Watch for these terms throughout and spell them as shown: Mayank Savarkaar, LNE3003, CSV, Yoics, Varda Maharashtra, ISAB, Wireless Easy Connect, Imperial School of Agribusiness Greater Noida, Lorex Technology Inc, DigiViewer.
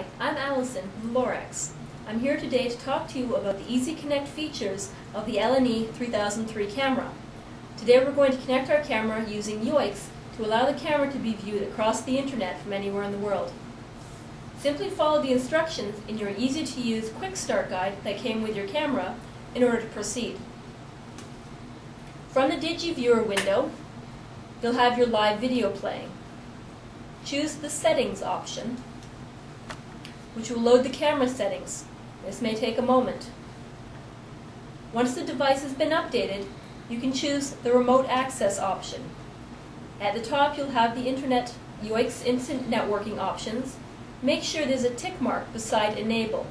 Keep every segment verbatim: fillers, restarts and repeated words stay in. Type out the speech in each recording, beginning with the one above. Hi, I'm Allison from Lorex. I'm here today to talk to you about the Easy Connect features of the L N E three thousand three camera. Today we're going to connect our camera using Yoics to allow the camera to be viewed across the internet from anywhere in the world. Simply follow the instructions in your easy-to-use quick start guide that came with your camera in order to proceed. From the DigiViewer window, you'll have your live video playing. Choose the Settings option, which will load the camera settings. This may take a moment. Once the device has been updated, you can choose the Remote Access option. At the top, you'll have the Internet Yoics Instant Networking options. Make sure there's a tick mark beside Enable.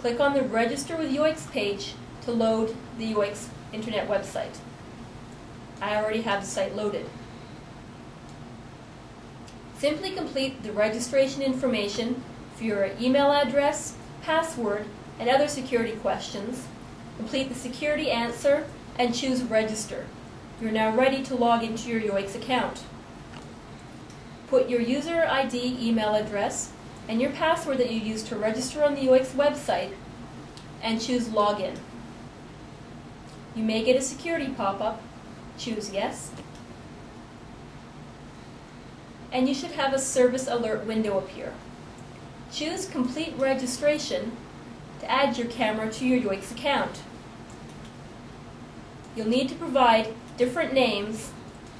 Click on the Register with Yoics page to load the Yoics Internet website. I already have the site loaded. Simply complete the registration information for your email address, password, and other security questions. Complete the security answer and choose Register. You're now ready to log into your Yoics account. Put your user I D, email address, and your password that you used to register on the Yoics website and choose Login. You may get a security pop-up. Choose Yes. And you should have a service alert window appear. Choose Complete Registration to add your camera to your Yoics account. You'll need to provide different names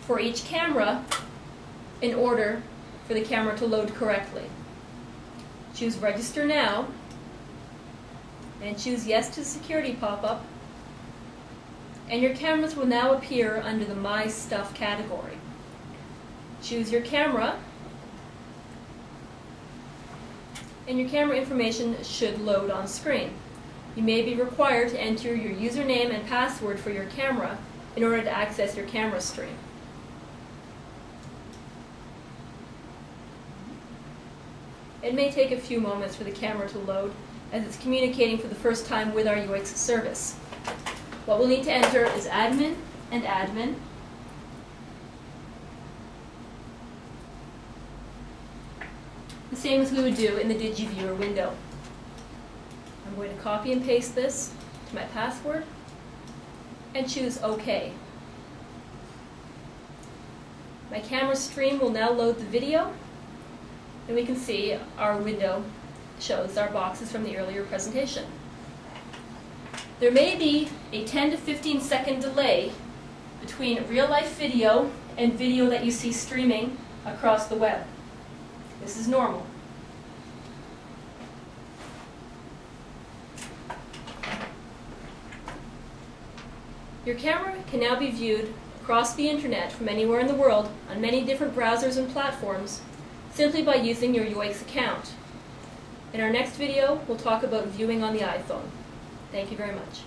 for each camera in order for the camera to load correctly. Choose Register Now and choose Yes to Security pop-up, and your cameras will now appear under the My Stuff category. Choose your camera, and your camera information should load on screen. You may be required to enter your username and password for your camera in order to access your camera stream. It may take a few moments for the camera to load as it's communicating for the first time with our Yoics service. What we'll need to enter is admin and admin, the same as we would do in the DigiViewer window. I'm going to copy and paste this to my password and choose OK. My camera stream will now load the video, and we can see our window shows our boxes from the earlier presentation. There may be a ten to fifteen second delay between real-life video and video that you see streaming across the web. This is normal. Your camera can now be viewed across the internet from anywhere in the world on many different browsers and platforms simply by using your Yoics account. In our next video, we'll talk about viewing on the iPhone. Thank you very much.